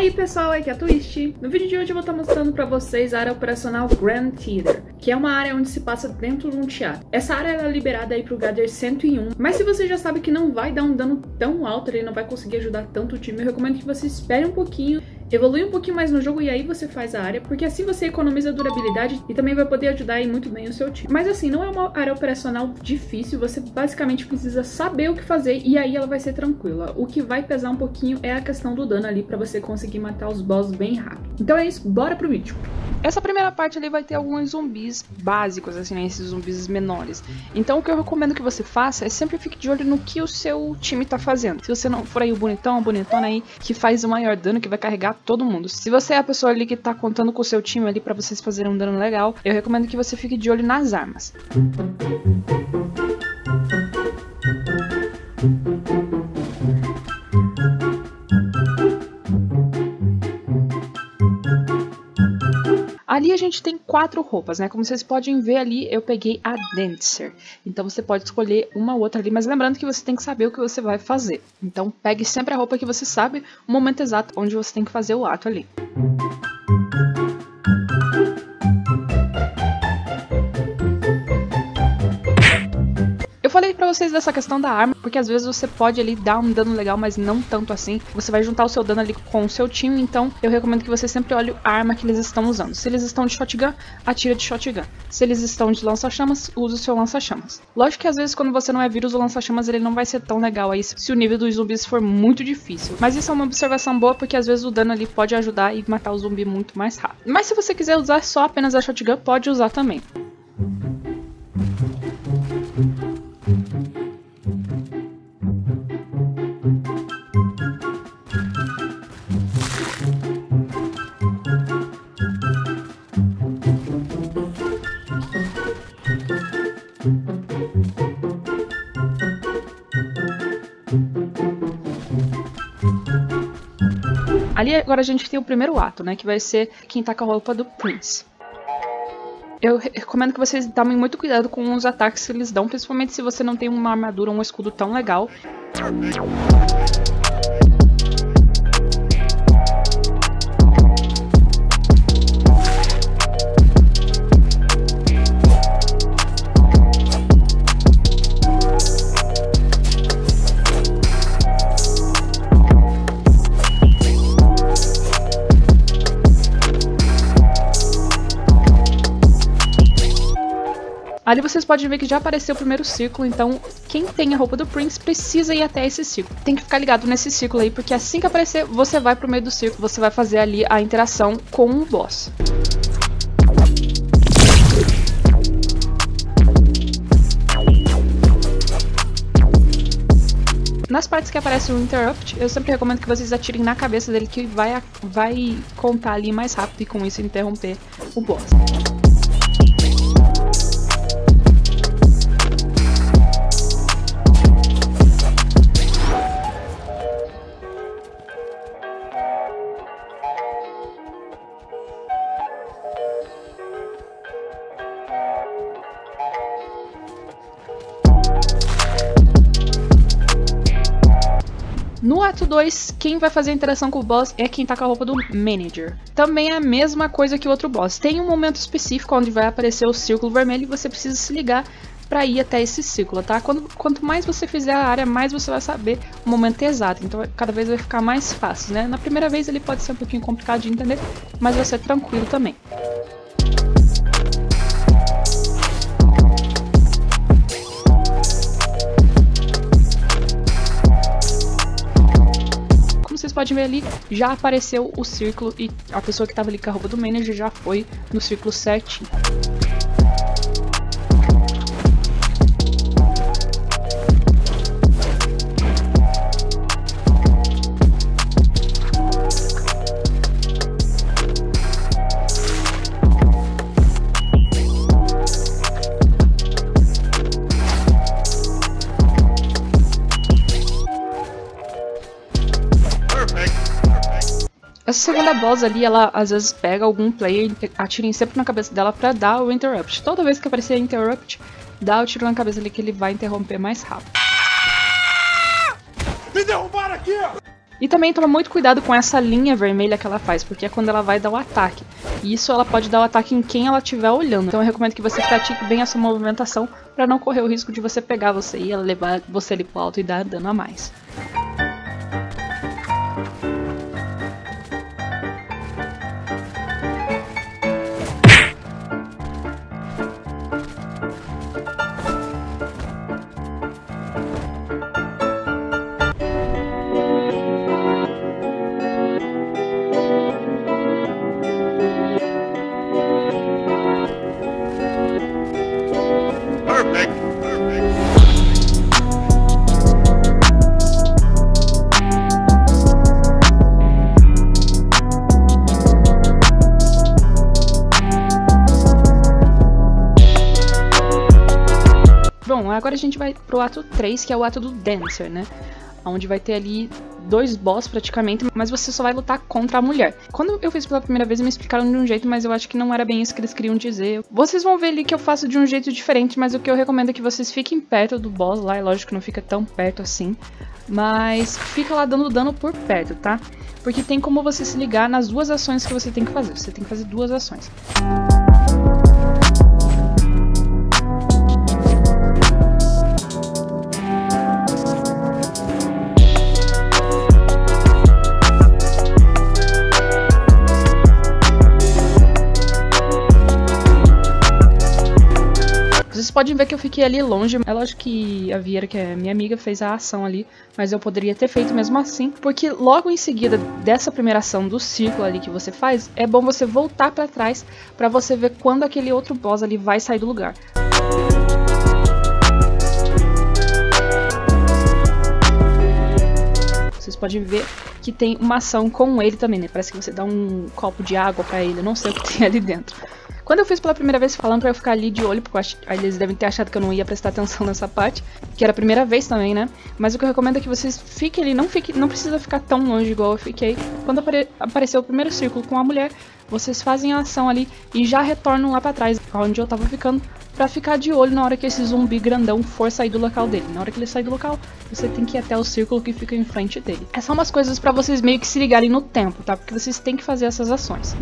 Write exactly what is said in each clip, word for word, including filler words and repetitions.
aí pessoal, aqui é a Twisty. No vídeo de hoje eu vou estar mostrando pra vocês a área operacional Grand Theater, que é uma área onde se passa dentro de um teatro. Essa área ela é liberada aí pro Gather cento e um, mas se você já sabe que não vai dar um dano tão alto, ele não vai conseguir ajudar tanto o time, eu recomendo que você espere um pouquinho, evolui um pouquinho mais no jogo e aí você faz a área, porque assim você economiza durabilidade e também vai poder ajudar aí muito bem o seu time. Mas assim, não é uma área operacional difícil, você basicamente precisa saber o que fazer e aí ela vai ser tranquila. O que vai pesar um pouquinho é a questão do dano ali pra você conseguir matar os boss bem rápido. Então é isso, bora pro vídeo! Essa primeira parte ali vai ter alguns zumbis básicos, assim, né, esses zumbis menores. Então o que eu recomendo que você faça é sempre fique de olho no que o seu time tá fazendo. Se você não for aí o bonitão, a bonitona aí, que faz o maior dano, que vai carregar todo mundo. Se você é a pessoa ali que tá contando com o seu time ali pra vocês fazerem um dano legal, eu recomendo que você fique de olho nas armas. Ali a gente tem quatro roupas, né? Como vocês podem ver ali, eu peguei a Dancer. Então você pode escolher uma ou outra ali, mas lembrando que você tem que saber o que você vai fazer. Então pegue sempre a roupa que você sabe, o momento exato onde você tem que fazer o ato ali. Pra vocês dessa questão da arma, porque às vezes você pode ali dar um dano legal, mas não tanto assim. Você vai juntar o seu dano ali com o seu time, então eu recomendo que você sempre olhe a arma que eles estão usando. Se eles estão de shotgun, atira de shotgun. Se eles estão de lança-chamas, usa o seu lança-chamas. Lógico que às vezes quando você não é vírus, o lança-chamas ele não vai ser tão legal aí se o nível dos zumbis for muito difícil. Mas isso é uma observação boa, porque às vezes o dano ali pode ajudar e matar o zumbi muito mais rápido. Mas se você quiser usar só apenas a shotgun, pode usar também. Ali agora a gente tem o primeiro ato, né, que vai ser quem tá com a roupa do Prince. Eu recomendo que vocês tomem muito cuidado com os ataques que eles dão, principalmente se você não tem uma armadura ou um escudo tão legal. Ali vocês podem ver que já apareceu o primeiro círculo, então quem tem a roupa do Prince precisa ir até esse círculo. Tem que ficar ligado nesse círculo aí, porque assim que aparecer, você vai pro meio do círculo, você vai fazer ali a interação com o boss. Nas partes que aparece o Interrupt, eu sempre recomendo que vocês atirem na cabeça dele, que vai, vai contar ali mais rápido e com isso interromper o boss. No ato dois, quem vai fazer a interação com o boss é quem tá com a roupa do Manager. Também é a mesma coisa que o outro boss. Tem um momento específico onde vai aparecer o círculo vermelho e você precisa se ligar pra ir até esse círculo, tá? Quando, quanto mais você fizer a área, mais você vai saber o momento exato. Então cada vez vai ficar mais fácil, né? Na primeira vez ele pode ser um pouquinho complicado de entender, mas vai ser tranquilo também. Pode ver ali, já apareceu o círculo e a pessoa que estava ali com a roupa do Manager já foi no círculo certinho. Essa segunda boss ali, ela às vezes pega algum player, atirem sempre na cabeça dela pra dar o Interrupt. Toda vez que aparecer Interrupt, dá o tiro na cabeça ali que ele vai interromper mais rápido. Me derrubaram aqui! E também toma muito cuidado com essa linha vermelha que ela faz, porque é quando ela vai dar o ataque. E isso ela pode dar o ataque em quem ela estiver olhando. Então eu recomendo que você pratique bem essa movimentação para não correr o risco de você pegar você e ela levar você ali pro alto e dar dano a mais. Agora a gente vai pro ato três, que é o ato do Dancer, né? Onde vai ter ali dois boss praticamente, mas você só vai lutar contra a mulher. Quando eu fiz pela primeira vez me explicaram de um jeito, mas eu acho que não era bem isso que eles queriam dizer. Vocês vão ver ali que eu faço de um jeito diferente, mas o que eu recomendo é que vocês fiquem perto do boss lá, é lógico que não fica tão perto assim, mas fica lá dando dano por perto, tá? Porque tem como você se ligar nas duas ações que você tem que fazer, você tem que fazer duas ações. Vocês podem ver que eu fiquei ali longe, é lógico que a Vieira, que é minha amiga, fez a ação ali, mas eu poderia ter feito mesmo assim, porque logo em seguida dessa primeira ação do círculo ali que você faz, é bom você voltar pra trás pra você ver quando aquele outro boss ali vai sair do lugar. Vocês podem ver que tem uma ação com ele também, né? Parece que você dá um copo de água pra ele, eu não sei o que tem ali dentro. Quando eu fiz pela primeira vez falando pra eu ficar ali de olho, porque eu acho, eles devem ter achado que eu não ia prestar atenção nessa parte, que era a primeira vez também, né? Mas o que eu recomendo é que vocês fiquem ali, não, fiquem, não precisa ficar tão longe igual eu fiquei. Quando apare, apareceu o primeiro círculo com a mulher, vocês fazem a ação ali e já retornam lá pra trás, onde eu tava ficando, pra ficar de olho na hora que esse zumbi grandão for sair do local dele. Na hora que ele sair do local, você tem que ir até o círculo que fica em frente dele. É só umas coisas pra vocês meio que se ligarem no tempo, tá? Porque vocês têm que fazer essas ações.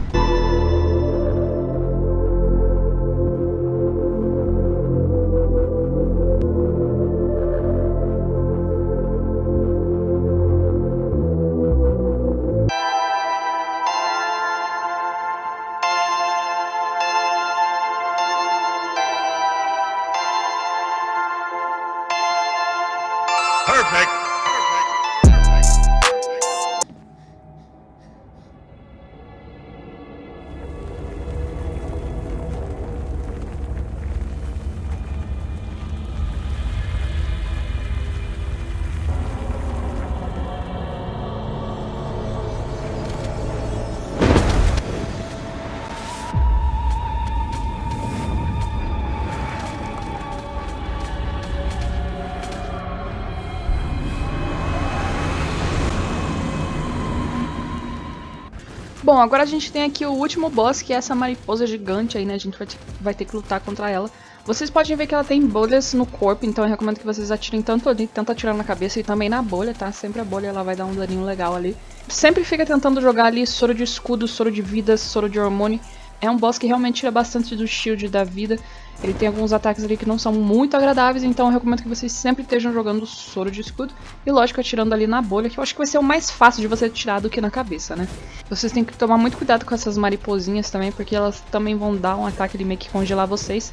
Bom, agora a gente tem aqui o último boss, que é essa mariposa gigante aí, né? A gente vai, vai ter que lutar contra ela. Vocês podem ver que ela tem bolhas no corpo, então eu recomendo que vocês atirem tanto ali, tanto atirando na cabeça e também na bolha, tá? Sempre a bolha, ela vai dar um daninho legal ali. Sempre fica tentando jogar ali soro de escudo, soro de vida, soro de hormônio. É um boss que realmente tira bastante do shield da vida. Ele tem alguns ataques ali que não são muito agradáveis, então eu recomendo que vocês sempre estejam jogando soro de escudo. E lógico, atirando ali na bolha, que eu acho que vai ser o mais fácil de você atirar do que na cabeça, né? Vocês têm que tomar muito cuidado com essas mariposinhas também, porque elas também vão dar um ataque de meio que congelar vocês.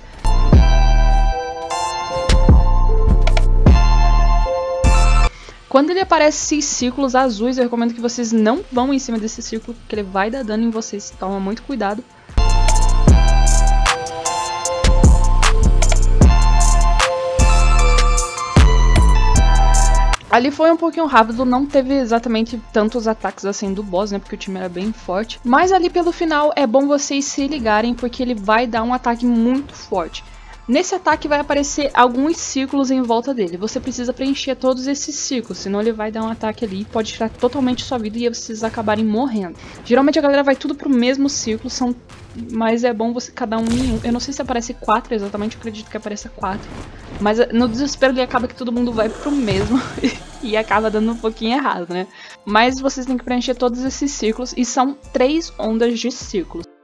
Quando ele aparece esses círculos azuis, eu recomendo que vocês não vão em cima desse círculo, porque ele vai dar dano em vocês, toma muito cuidado. Ali foi um pouquinho rápido, não teve exatamente tantos ataques assim do boss, né, porque o time era bem forte. Mas ali pelo final é bom vocês se ligarem, porque ele vai dar um ataque muito forte. Nesse ataque vai aparecer alguns círculos em volta dele, você precisa preencher todos esses círculos, senão ele vai dar um ataque ali e pode tirar totalmente sua vida e vocês acabarem morrendo. Geralmente a galera vai tudo pro mesmo círculo, são... mas é bom você cada um em um. Eu não sei se aparece quatro exatamente, eu acredito que apareça quatro. Mas no desespero ele acaba que todo mundo vai pro mesmo e acaba dando um pouquinho errado, né? Mas vocês têm que preencher todos esses círculos, e são três ondas de círculos.